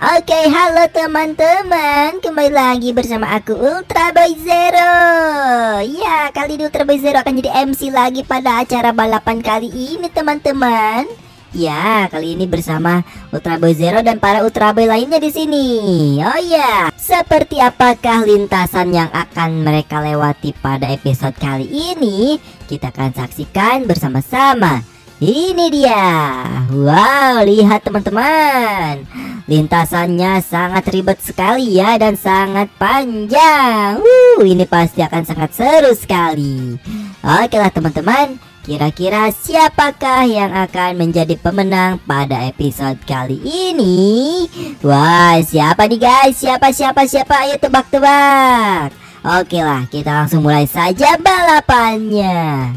Oke, halo teman-teman, kembali lagi bersama aku Ultra Boy Zero. Ya, kali ini Ultra Boy Zero akan jadi MC lagi pada acara balapan kali ini teman-teman. Ya, kali ini bersama Ultra Boy Zero dan para Ultra Boy lainnya di sini. Oh ya, seperti apakah lintasan yang akan mereka lewati pada episode kali ini? Kita akan saksikan bersama-sama. Ini dia. Wow, lihat teman-teman. Lintasannya sangat ribet sekali ya, dan sangat panjang. Ini pasti akan sangat seru sekali. Oke lah teman-teman, kira-kira siapakah yang akan menjadi pemenang pada episode kali ini? Wah, siapa nih guys? Siapa? Ayo tebak-tebak. Oke lah, kita langsung mulai saja balapannya.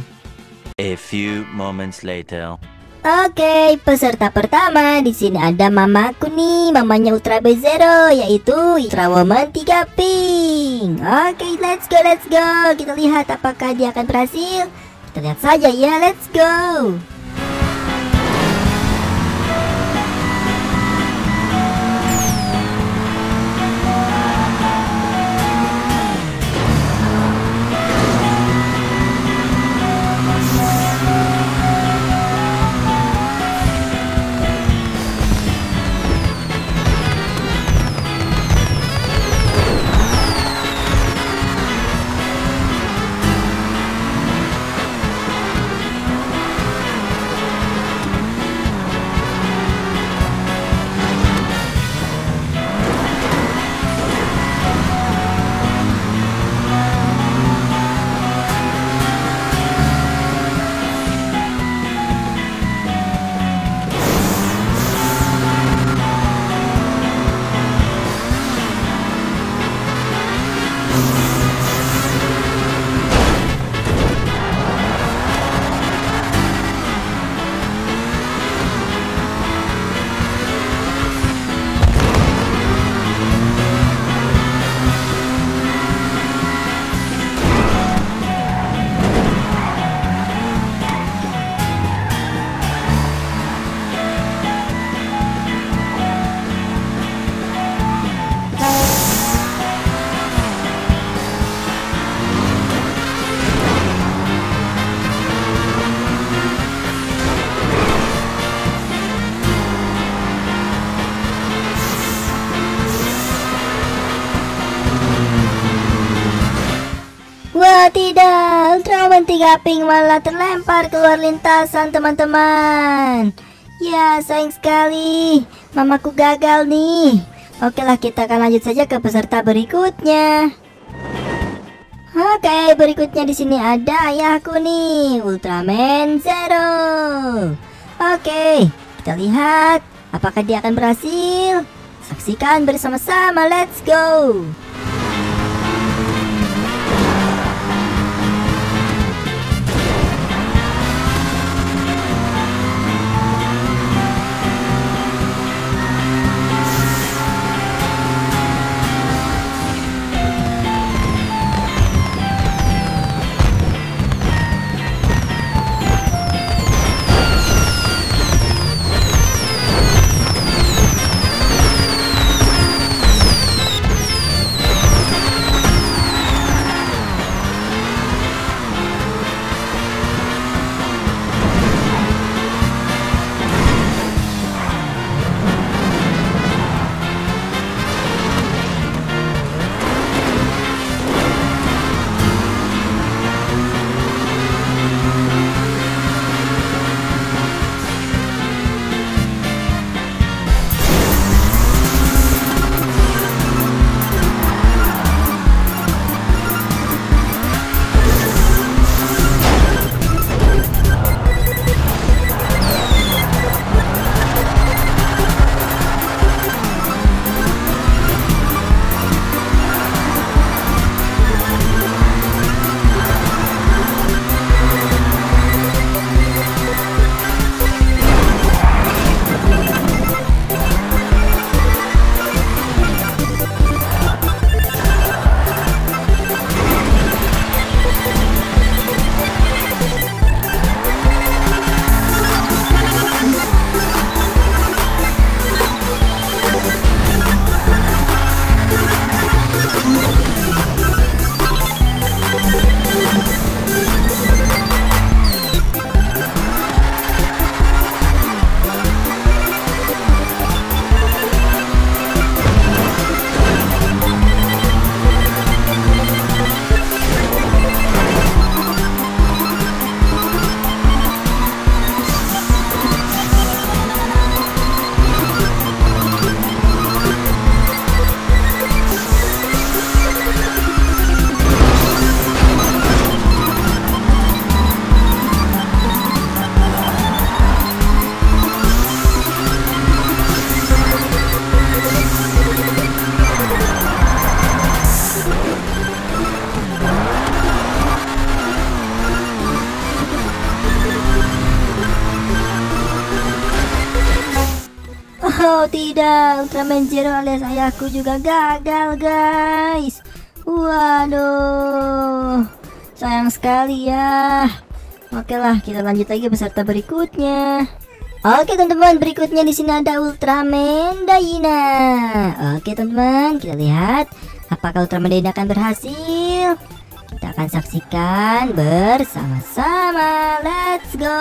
A few moments later. Oke, peserta pertama di sini ada mamaku nih, mamanya Ultra Boy Zero, yaitu Ultra Woman 3 Pink. Oke, let's go. Kita lihat apakah dia akan berhasil. Kita lihat saja ya, let's go. Tidak, Ultraman 3 Pink malah terlempar keluar lintasan teman-teman. Ya, sayang sekali, mamaku gagal nih. Oke lah, kita akan lanjut saja ke peserta berikutnya. Oke, berikutnya di sini ada ayahku nih, Ultraman Zero. Oke, kita lihat apakah dia akan berhasil. Saksikan bersama-sama, let's go. Oh tidak, Ultraman Zero alias ayahku juga gagal guys. Waduh, sayang sekali ya. Oke lah, kita lanjut lagi peserta berikutnya. Oke teman-teman, berikutnya di sini ada Ultraman Dyna. Oke teman-teman, kita lihat apakah Ultraman Dyna akan berhasil. Kita akan saksikan bersama-sama. Let's go.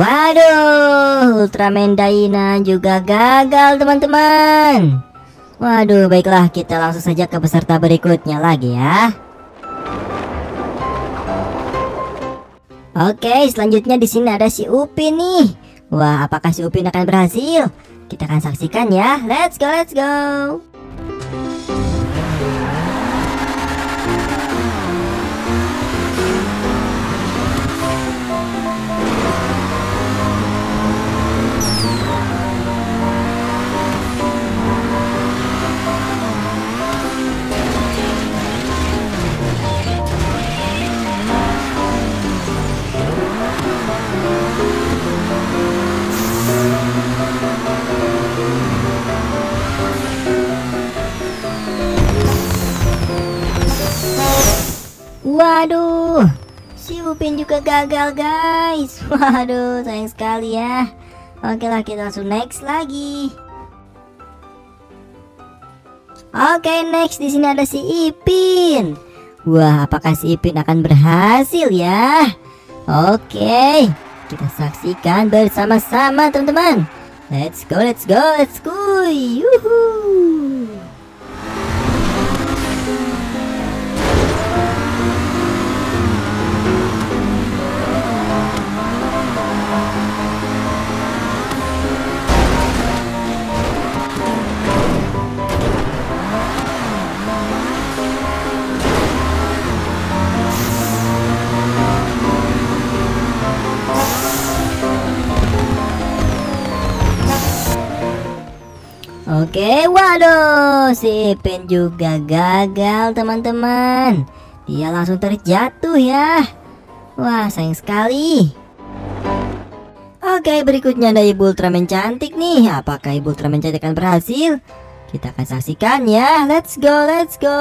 Waduh, Ultraman Dyna juga gagal teman-teman. Waduh, baiklah kita langsung saja ke peserta berikutnya lagi ya. Oke, selanjutnya di sini ada si Upin nih. Wah, apakah si Upin akan berhasil? Kita akan saksikan ya. Let's go, let's go. Waduh, si Upin juga gagal guys. Waduh, sayang sekali ya. Oke lah, kita langsung next lagi. Oke, next di sini ada si Ipin. Wah, apakah si Ipin akan berhasil ya? Oke, kita saksikan bersama-sama teman-teman. Let's go, let's go, let's go. Yuhuu. Oke, waduh, si Ipin juga gagal teman-teman. Dia langsung terjatuh ya. Wah, sayang sekali. Oke, berikutnya ada Ibu Ultraman cantik nih. Apakah Ibu Ultraman cantik akan berhasil? Kita akan saksikan ya. Let's go, let's go.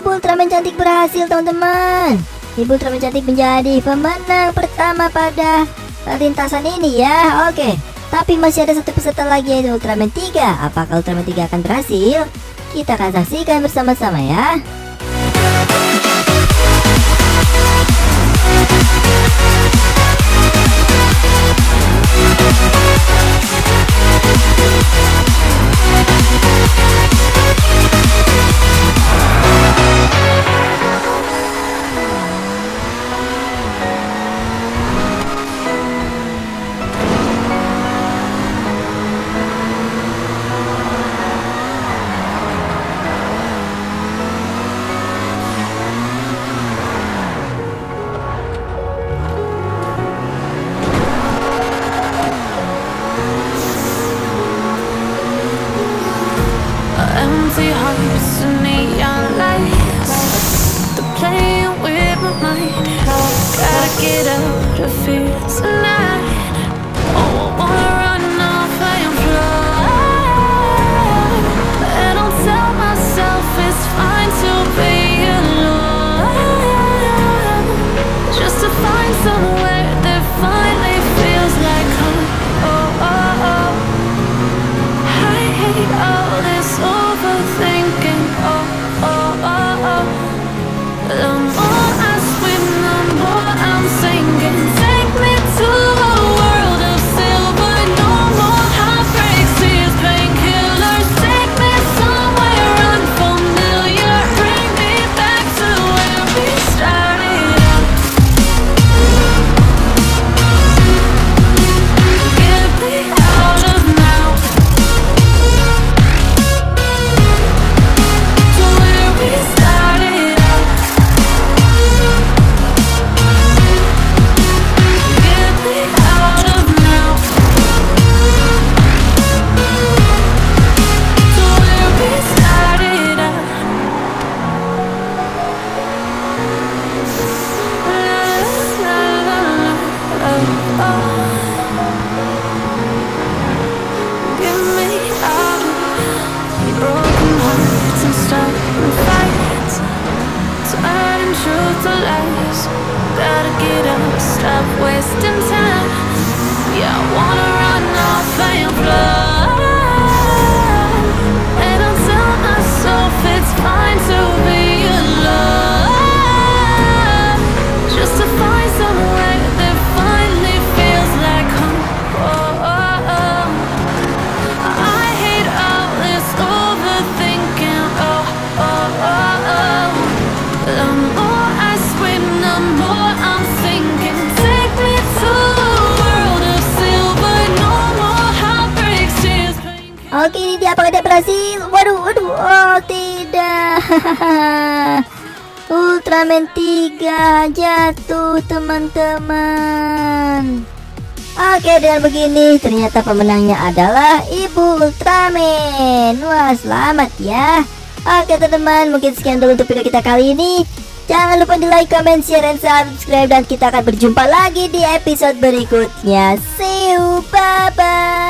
Ibu Ultraman cantik berhasil, teman-teman. Ibu Ultraman cantik menjadi pemenang pertama pada lintasan ini ya. Oke, tapi masih ada satu peserta lagi yaitu Ultraman 3. Apakah Ultraman 3 akan berhasil? Kita akan saksikan bersama-sama ya. Oke, ini dia, apakah dia berhasil? Waduh, waduh, oh tidak. Ultraman 3 jatuh, teman-teman. Oke, dan begini ternyata pemenangnya adalah Ibu Ultraman. Wah, selamat ya. Oke, teman-teman, mungkin sekian dulu untuk video kita kali ini. Jangan lupa di like, comment, share, dan subscribe. Dan kita akan berjumpa lagi di episode berikutnya. See you, bye-bye.